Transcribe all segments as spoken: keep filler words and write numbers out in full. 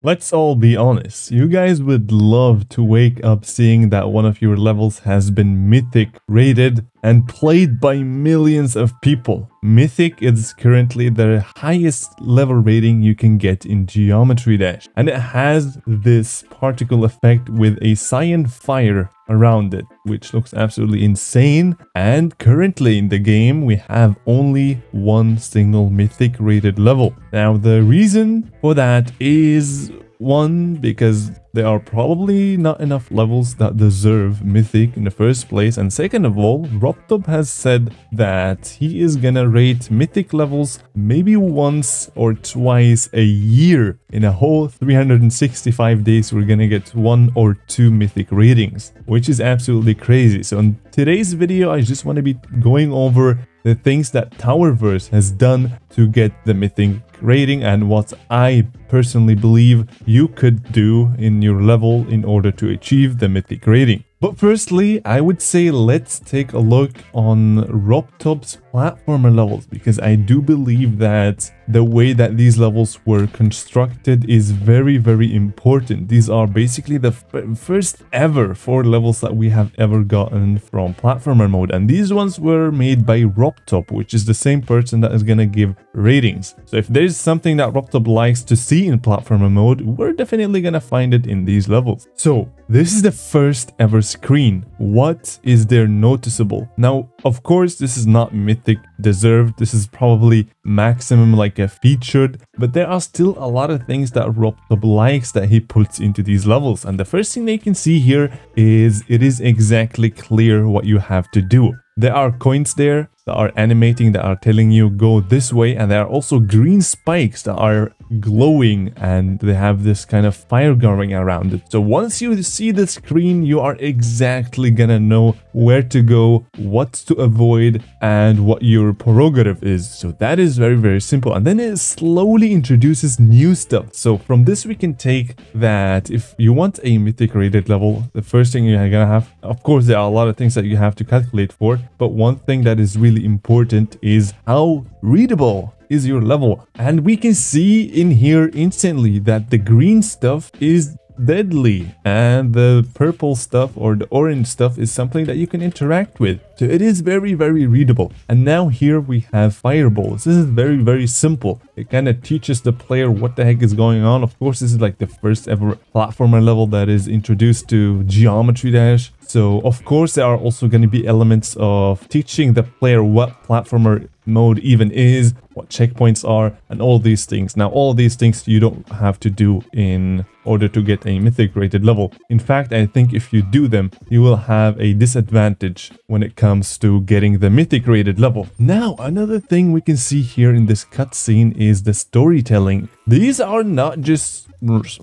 Let's all be honest, you guys would love to wake up seeing that one of your levels has been Mythic rated and played by millions of people. Mythic is currently the highest level rating you can get in Geometry Dash, and it has this particle effect with a cyan fire around it, which looks absolutely insane. And currently in the game we have only one single Mythic rated level. Now the reason for that is, one, because there are probably not enough levels that deserve Mythic in the first place, and second of all, Robtop has said that he is gonna rate Mythic levels maybe once or twice a year. In a whole three hundred sixty-five days we're gonna get one or two Mythic ratings, which is absolutely crazy. So in today's video I just want to be going over the things that Towerverse has done to get the Mythic rating and what I personally believe you could do in your level in order to achieve the Mythic rating. But firstly, I would say let's take a look on Robtop's platformer levels, because I do believe that the way that these levels were constructed is very, very important. These are basically the first ever four levels that we have ever gotten from platformer mode, and these ones were made by Robtop, which is the same person that is going to give ratings. So if there's something that Robtop likes to see in platformer mode, we're definitely going to find it in these levels. So this is the first ever screen. What is there noticeable? Now, of course, this is not Mythic deserved. This is probably maximum, like a featured, but there are still a lot of things that Robtop likes that he puts into these levels. And the first thing they can see here is it is exactly clear what you have to do. There are coins there that are animating, that are telling you go this way, and there are also green spikes that are glowing and they have this kind of fire going around it. So once you see the screen, you are exactly gonna know where to go, what to avoid, and what your prerogative is. So that is very, very simple. And then it slowly introduces new stuff. So from this we can take that if you want a Mythic rated level, the first thing you're gonna have, of course there are a lot of things that you have to calculate for, but one thing that is really important is how readable is your level. And we can see in here instantly that the green stuff is deadly and the purple stuff or the orange stuff is something that you can interact with. So it is very, very readable. And now here we have fireballs. This is very, very simple. It kind of teaches the player what the heck is going on. Of course, this is like the first ever platformer level that is introduced to Geometry Dash. So of course there are also going to be elements of teaching the player what platformer mode even is, what checkpoints are, and all these things. Now all these things you don't have to do in order to get a Mythic rated level. In fact, I think if you do them you will have a disadvantage when it comes to getting the Mythic rated level. Now another thing we can see here in this cutscene is the storytelling. These are not just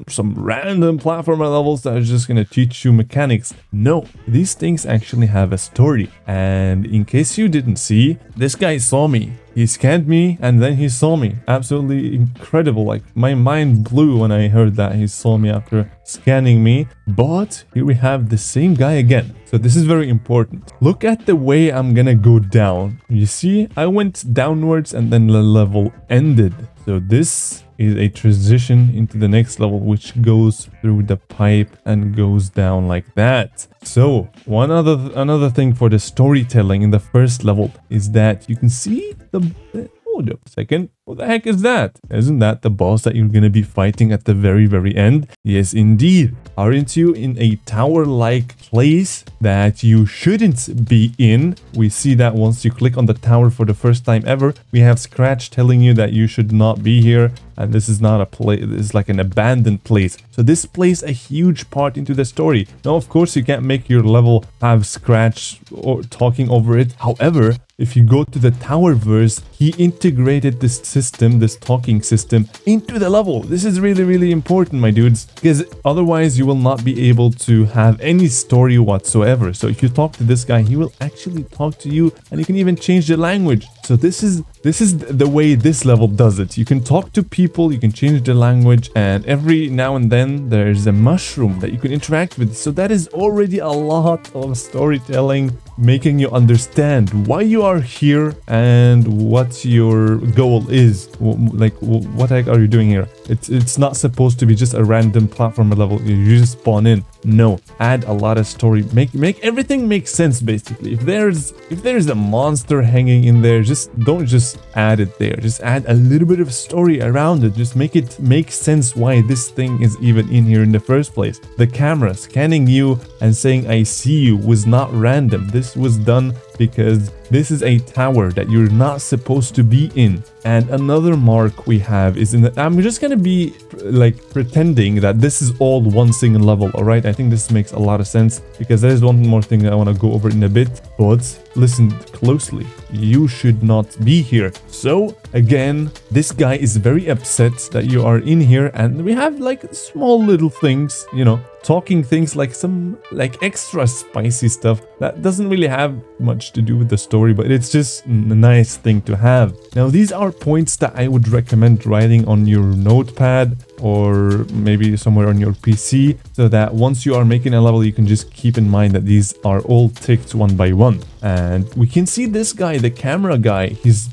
some random platformer levels that are just going to teach you mechanics. No, these things actually have a story. And in case you didn't see, this guy saw me. He scanned me and then he saw me. Absolutely incredible. Like, my mind blew when I heard that he saw me after scanning me. But here we have the same guy again. So this is very important. Look at the way I'm gonna go down. You see, I went downwards and then the level ended. So this is a transition into the next level, which goes through the pipe and goes down like that. So one other th another thing for the storytelling in the first level is that you can see the, the hold up a second, what the heck is that? Isn't that the boss that you're gonna be fighting at the very, very end? Yes, indeed. Aren't you in a tower-like place that you shouldn't be in? We see that once you click on the tower for the first time ever, we have Scratch telling you that you should not be here. And this is not a place, it's like an abandoned place. So this plays a huge part into the story. Now, of course, you can't make your level have Scratch or talking over it. However, if you go to the Towerverse, he integrated this system, this talking system, into the level. This is really, really important, my dudes, because otherwise you will not be able to have any story whatsoever. So if you talk to this guy, he will actually talk to you, and you can even change the language. So this is this is the way this level does it. You can talk to people, you can change the language, and every now and then there's a mushroom that you can interact with. So that is already a lot of storytelling making you understand why you are here and what your goal is. Like, what the heck are you doing here? It's, it's not supposed to be just a random platformer level. You just spawn in. No, add a lot of story. Make make everything make sense, basically. If there's if there's a monster hanging in there, just don't just add it there. Just add a little bit of story around it. Just make it make sense why this thing is even in here in the first place. The camera scanning you and saying, I see you, was not random. This was done because this is a tower that you're not supposed to be in. And another mark we have is in that I'm just going to be like pretending that this is all one single level. All right. I think this makes a lot of sense because there is one more thing that I want to go over in a bit. But listen closely. You should not be here. So again, this guy is very upset that you are in here. And we have like small little things, you know, talking things like some like extra spicy stuff that doesn't really have much to do with the story, but it's just a nice thing to have. Now, these are points that I would recommend writing on your notepad or maybe somewhere on your P C, so that once you are making a level, you can just keep in mind that these are all ticked one by one. And we can see this guy, the camera guy, he's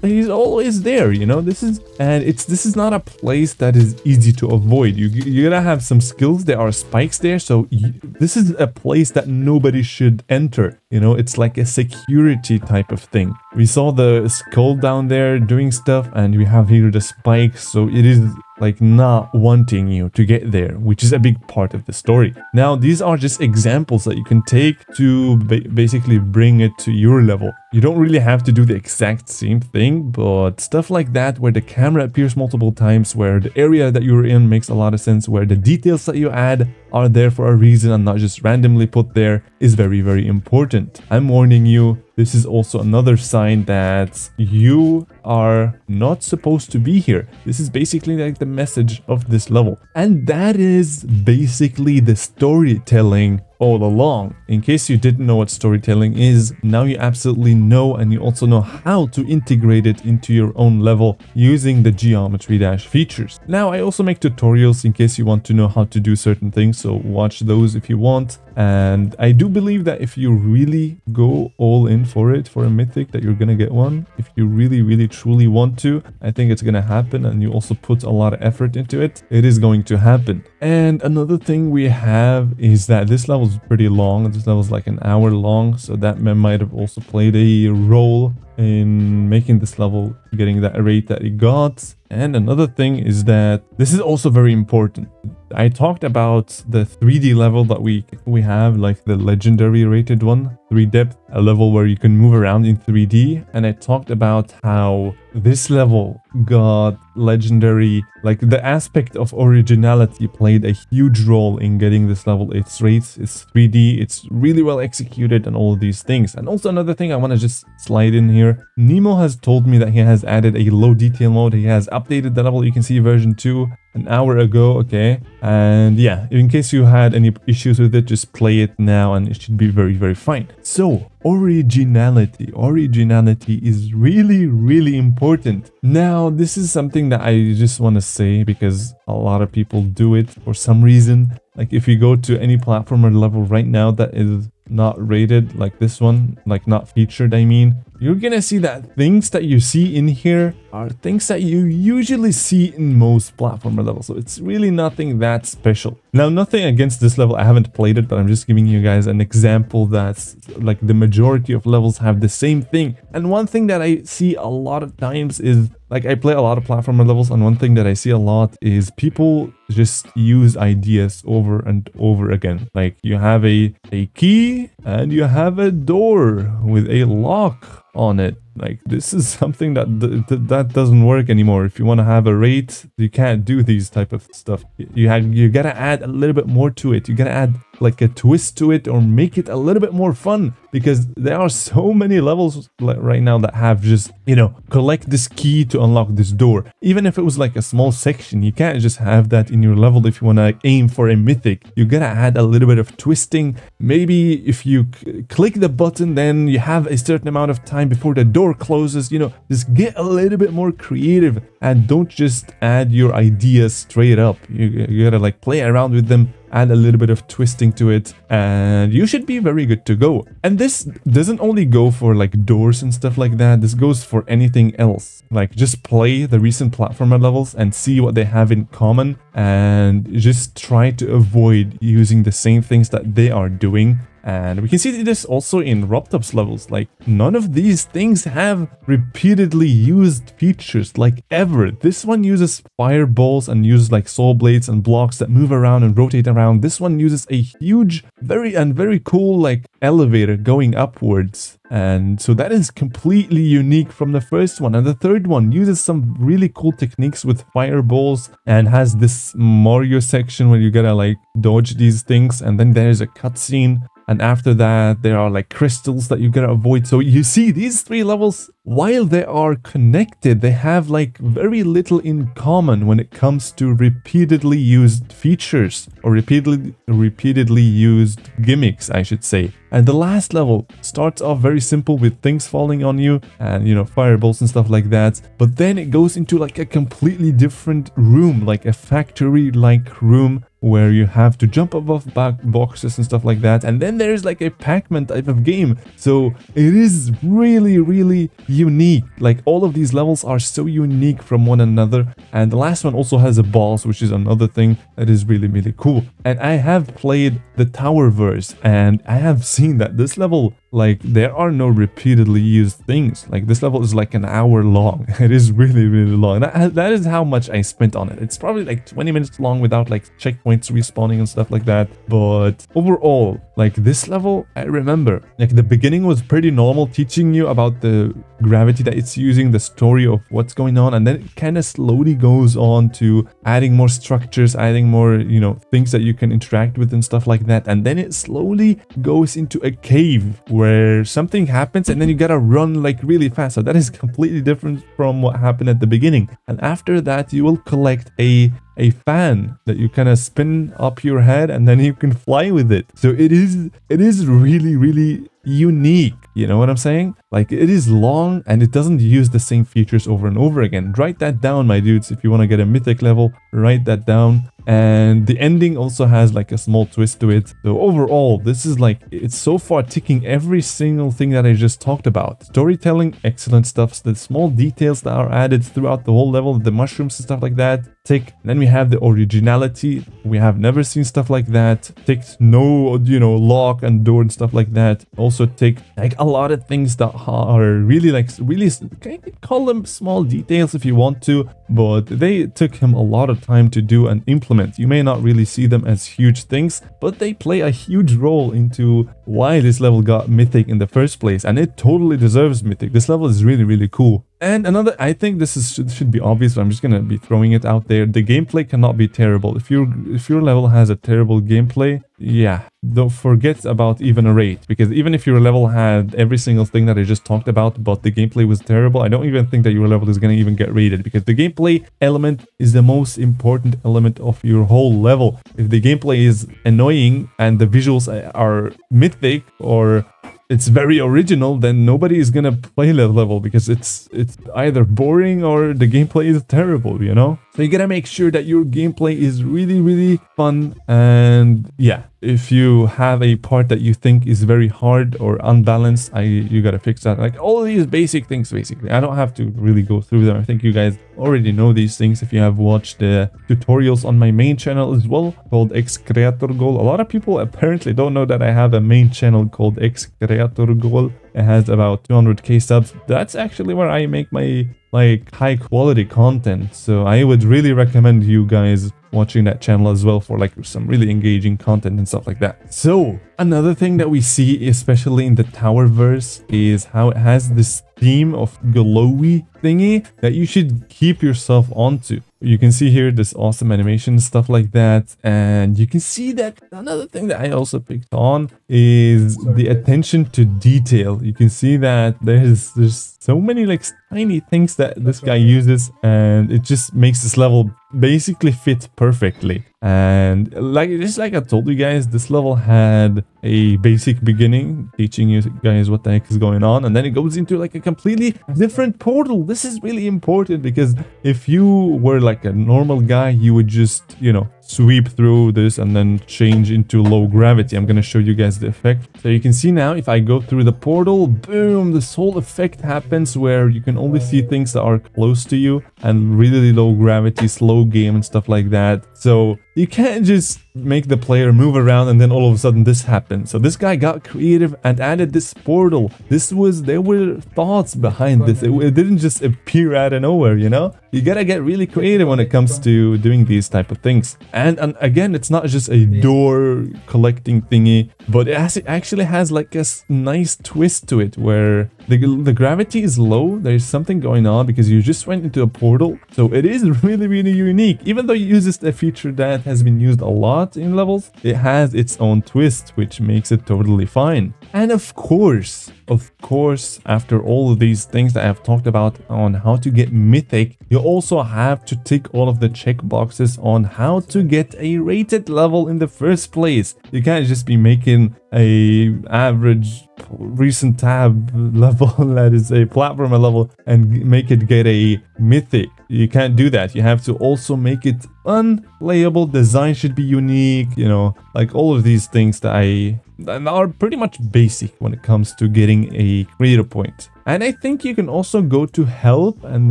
he's always there, you know. This is, and it's this is not a place that is easy to avoid. You, you're gonna have some skills. There are spikes there, so you, this is a place that nobody should enter, you know. It's like a security type of thing. We saw the skull down there doing stuff, and we have here the spikes, so it is like not wanting you to get there, which is a big part of the story. Now, these are just examples that you can take to ba basically bring it to your level. You don't really have to do the exact same thing, but stuff like that, where the camera appears multiple times, where the area that you're in makes a lot of sense, where the details that you add are there for a reason and not just randomly put there, is very, very important. I'm warning you. This is also another sign that you are not supposed to be here. This is basically like the message of this level. And that is basically the storytelling all along. In case you didn't know what storytelling is, now you absolutely know, and you also know how to integrate it into your own level using the Geometry Dash features. Now, I also make tutorials in case you want to know how to do certain things, so watch those if you want. And I do believe that if you really go all in for it, for a mythic, that you're gonna get one. If you really, really, truly want to, I think it's gonna happen, and you also put a lot of effort into it, it is going to happen. And another thing we have is that this level pretty long. This level is like an hour long, so that might have also played a role in making this level getting that rate that it got. And another thing is that this is also very important. I talked about the three D level that we we have, like the legendary rated one, three depth, a level where you can move around in three D, and I talked about how this level got legendary. Like, the aspect of originality played a huge role in getting this level its rates. It's three D, it's really well executed, and all of these things. And also another thing I want to just slide in here, Nemo has told me that he has added a low detail mode. He has updated the level. You can see version two an hour ago, okay? And yeah, in case you had any issues with it, just play it now and it should be very, very fine. So originality originality is really, really important. Now, this is something that I just want to say because a lot of people do it for some reason. Like, if you go to any platformer level right now that is not rated, like this one, like not featured, I mean, you're gonna see that things that you see in here are things that you usually see in most platformer levels, so it's really nothing that special. Now, nothing against this level, I haven't played it, but I'm just giving you guys an example that's like the majority of levels have the same thing. And one thing that I see a lot of times is, like, I play a lot of platformer levels, and one thing that I see a lot is people just use ideas over and over again. Like, you have a, a key and you have a door with a lock on it. Like, this is something that th th that doesn't work anymore. If you want to have a rate, you can't do these type of stuff. You have you gotta add a little bit more to it. You gotta add like a twist to it, or make it a little bit more fun, because there are so many levels right now that have just, you know, collect this key to unlock this door. Even if it was like a small section, you can't just have that in your level. If you want to aim for a mythic, you gotta add a little bit of twisting. Maybe if you click the button, then you have a certain amount of time before the door closes, you know. Just get a little bit more creative and don't just add your ideas straight up. You, you gotta like play around with them add a little bit of twisting to it, and you should be very good to go. And this doesn't only go for like doors and stuff like that, this goes for anything else. Like, just play the recent platformer levels and see what they have in common, and just try to avoid using the same things that they are doing. And we can see this also in Robtop's levels, like none of these things have repeatedly used features like ever. This one uses fireballs and uses like soul blades and blocks that move around and rotate around. This one uses a huge, very and very cool like elevator going upwards. And so that is completely unique from the first one. And the third one uses some really cool techniques with fireballs and has this Mario section where you gotta like dodge these things. And then there's a cutscene. And after that, there are like crystals that you gotta avoid. So you see these three levels, while they are connected, they have like very little in common when it comes to repeatedly used features or repeatedly, repeatedly used gimmicks, I should say. And the last level starts off very simple with things falling on you and, you know, fireballs and stuff like that. But then it goes into like a completely different room, like a factory-like room, where you have to jump above back boxes and stuff like that. And then there's like a Pac-Man type of game. So it is really, really unique. Like, all of these levels are so unique from one another. And the last one also has a boss, which is another thing that is really, really cool. And I have played the Towerverse, and I have seen that this level, like, there are no repeatedly used things. Like, this level is like an hour long. It is really, really long. That, that is how much I spent on it. It's probably like twenty minutes long without like checkpoints respawning and stuff like that. But overall, like, this level, I remember, like, the beginning was pretty normal, teaching you about the gravity that it's using, the story of what's going on. And then it kind of slowly goes on to adding more structures, adding more, you know, things that you can interact with and stuff like that. And then it slowly goes into a cave where where something happens, and then you gotta run like really fast. So that is completely different from what happened at the beginning. And after that, you will collect a a fan that you kind of spin up your head, and then you can fly with it. So it is it is really, really unique. You know what I'm saying? Like, it is long, and it doesn't use the same features over and over again. Write that down, my dudes. If you want to get a mythic level, write that down. And the ending also has like a small twist to it. So overall, this is like, it's so far ticking every single thing that I just talked about. Storytelling, excellent stuff. The small details that are added throughout the whole level, the mushrooms and stuff like that, tick. Then we have the originality. We have never seen stuff like that, ticked. No, you know, lock and door and stuff like that, also ticked. Like, a lot of things that are really like, really, can you call them small details if you want to, but they took him a lot of time to do and implement. You may not really see them as huge things, but they play a huge role into why this level got Mythic in the first place, and it totally deserves Mythic. This level is really, really cool. And another, I think this is should, should be obvious, but I'm just gonna be throwing it out there. The gameplay cannot be terrible. If your if your level has a terrible gameplay, yeah, don't forget about even a rate, because even if your level had every single thing that I just talked about, but the gameplay was terrible, I don't even think that your level is going to even get rated, because the gameplay element is the most important element of your whole level. If the gameplay is annoying and the visuals are mythic or it's very original, then nobody is gonna play that level, because it's it's either boring or the gameplay is terrible, you know? So you gotta make sure that your gameplay is really, really fun. And yeah, if you have a part that you think is very hard or unbalanced, I you gotta fix that. Like, all these basic things, basically. I don't have to really go through them. I think you guys already know these things if you have watched the tutorials on my main channel as well, called XCreatorGoal. A lot of people apparently don't know that I have a main channel called XCreatorGoal. It has about two hundred K subs. That's actually where I make my like high quality content, so I would really recommend you guys watching that channel as well for like some really engaging content and stuff like that. So another thing that we see, especially in the Towerverse, is how it has this theme of glowy thingy that you should keep yourself onto. You can see here this awesome animation, stuff like that. And you can see that another thing that I also picked on is the attention to detail. You can see that there's there's so many like tiny things that this guy uses, and it just makes this level basically fit perfectly. And like just like I told you guys, this level had a basic beginning, teaching you guys what the heck is going on, and then it goes into like a completely different portal. This is really important, because if you were like a normal guy, you would just, you know, sweep through this and then change into low gravity. I'm gonna show you guys the effect. So you can see now, if I go through the portal, boom, this whole effect happens where you can only see things that are close to you and really low gravity, slow game and stuff like that. So you can't just make the player move around and then all of a sudden this happens. So this guy got creative and added this portal. This was, there were thoughts behind this. It, it didn't just appear out of nowhere, you know? You gotta get really creative when it comes to doing these type of things. And, and again, it's not just a door collecting thingy, but it, has, it actually has like a nice twist to it where the, the gravity is low. There's something going on because you just went into a portal. So it is really, really unique. Even though it uses a feature that has been used a lot in levels, it has its own twist, which makes it totally fine. And of course, of course, after all of these things that I've talked about on how to get Mythic, you also have to tick all of the checkboxes on how to get a rated level in the first place. You can't just be making a average recent tab level, that is a platformer level, and make it get a Mythic. You can't do that. You have to also make it unplayable. Design should be unique, you know, like all of these things that I that are pretty much basic when it comes to getting a creator point. And I think you can also go to help and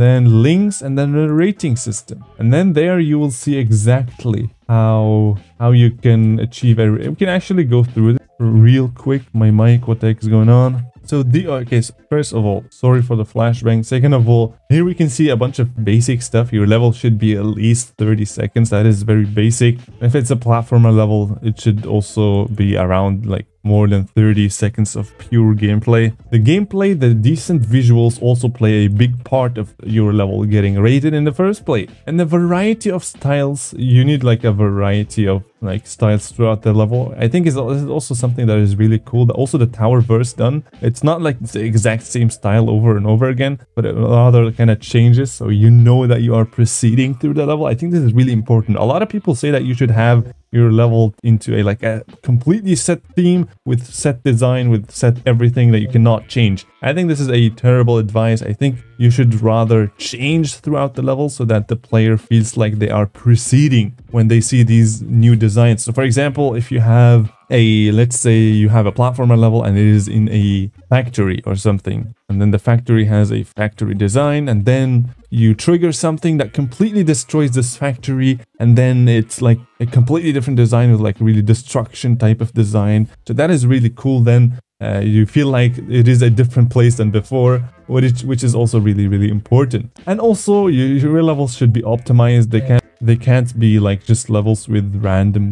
then links and then the rating system, and then there you will see exactly how how you can achieve a. We can actually go through it real quick. My mic, what the heck is going on? So the okay, so first of all, sorry for the flashbang. Second of all, here we can see a bunch of basic stuff. Your level should be at least thirty seconds. That is very basic. If it's a platformer level, it should also be around like more than thirty seconds of pure gameplay. The gameplay, the decent visuals also play a big part of your level getting rated in the first place. And the variety of styles, you need like a variety of like styles throughout the level. I think is also something that is really cool. Also the Towerverse done. It's not like the exact same style over and over again, but it rather kind of changes, so you know that you are proceeding through the level. I think this is really important. A lot of people say that you should have your level into a like a completely set theme with set design, with set everything that you cannot change. I think this is a terrible advice. I think you should rather change throughout the level so that the player feels like they are proceeding when they see these new designs. So for example, if you have a, let's say you have a platformer level and it is in a factory or something, and then the factory has a factory design, and then you trigger something that completely destroys this factory, and then it's like a completely different design with like really destruction type of design. So that is really cool. Then Uh, you feel like it is a different place than before, which, which is also really, really important. And also, your, your levels should be optimized. They can't, they can't be like just levels with random,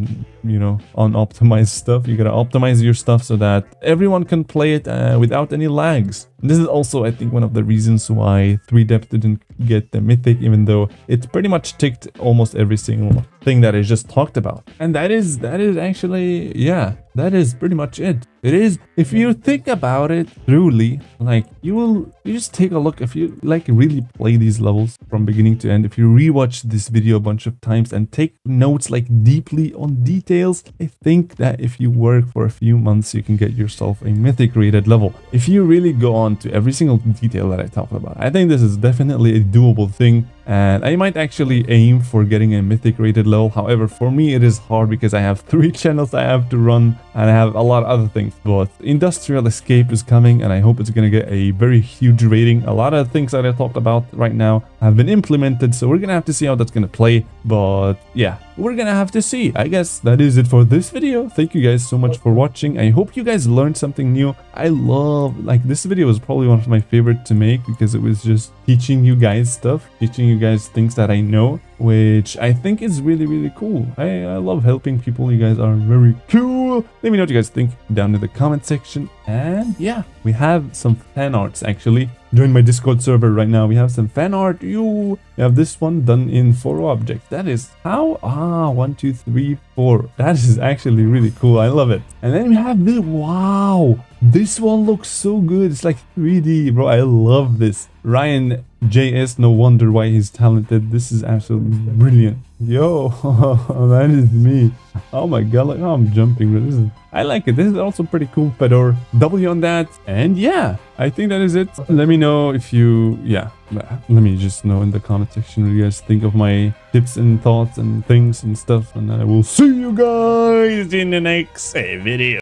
you know, unoptimized stuff. You gotta optimize your stuff so that everyone can play it uh, without any lags. And this is also, I think, one of the reasons why three depth didn't get the Mythic, even though it pretty much ticked almost every single thing that I just talked about. And that is, that is actually, yeah, that is pretty much it. It is, if you think about it truly, like you will, you just take a look. If you like really play these levels from beginning to end, if you rewatch this video a bunch of times and take notes like deeply on details, I think that if you work for a few months, you can get yourself a Mythic rated level. If you really go on to every single detail that I talked about, I think this is definitely a doable thing. And I might actually aim for getting a Mythic rated level. However, for me, it is hard because I have three channels I have to run and I have a lot of other things. But Industrial Escape is coming and I hope it's going to get a very huge rating. A lot of the things that I talked about right now have been implemented. So we're going to have to see how that's going to play. But yeah, we're going to have to see. I guess that is it for this video. Thank you guys so much for watching. I hope you guys learned something new. I love, like, this video was probably one of my favorite to make because it was just teaching you guys stuff, teaching you guys things that I know, which I think is really, really cool. I, I love helping people. You guys are very cool. Let me know what you guys think down in the comment section. And yeah, we have some fan arts actually. Join my Discord server right now. We have some fan art. You have this one done in four objects. That is how? Ah, one, two, three, four. That is actually really cool. I love it. And then we have this. Wow. This one looks so good. It's like three D, bro. I love this. Ryan J S, no wonder why he's talented. This is absolutely brilliant. Yo, that is me. Oh my god, look how I'm jumping. This is, I like it. This is also pretty cool, Fedor. W on that. And yeah, I think that is it. Let me know if you, yeah, let me just know in the comment section what you guys think of my tips and thoughts and things and stuff. And I will see you guys in the next video.